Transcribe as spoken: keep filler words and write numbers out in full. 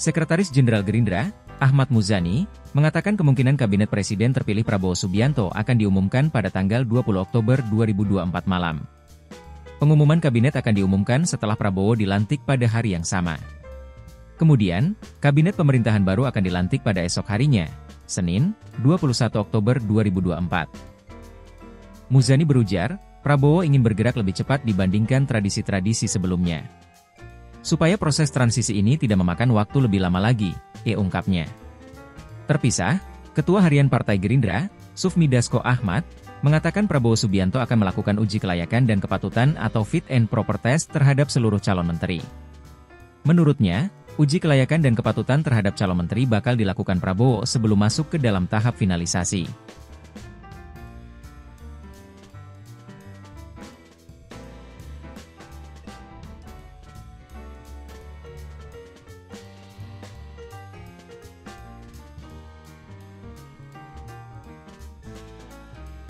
Sekretaris Jenderal Gerindra, Ahmad Muzani, mengatakan kemungkinan Kabinet Presiden terpilih Prabowo Subianto akan diumumkan pada tanggal dua puluh Oktober dua ribu dua puluh empat malam. Pengumuman Kabinet akan diumumkan setelah Prabowo dilantik pada hari yang sama. Kemudian, Kabinet Pemerintahan baru akan dilantik pada esok harinya, Senin, dua puluh satu Oktober dua ribu dua puluh empat. Muzani berujar, Prabowo ingin bergerak lebih cepat dibandingkan tradisi-tradisi sebelumnya, supaya proses transisi ini tidak memakan waktu lebih lama lagi, eh ungkapnya. Terpisah, Ketua Harian Partai Gerindra, Sufmi Dasco Ahmad, mengatakan Prabowo Subianto akan melakukan uji kelayakan dan kepatutan atau fit and proper test terhadap seluruh calon menteri. Menurutnya, uji kelayakan dan kepatutan terhadap calon menteri bakal dilakukan Prabowo sebelum masuk ke dalam tahap finalisasi.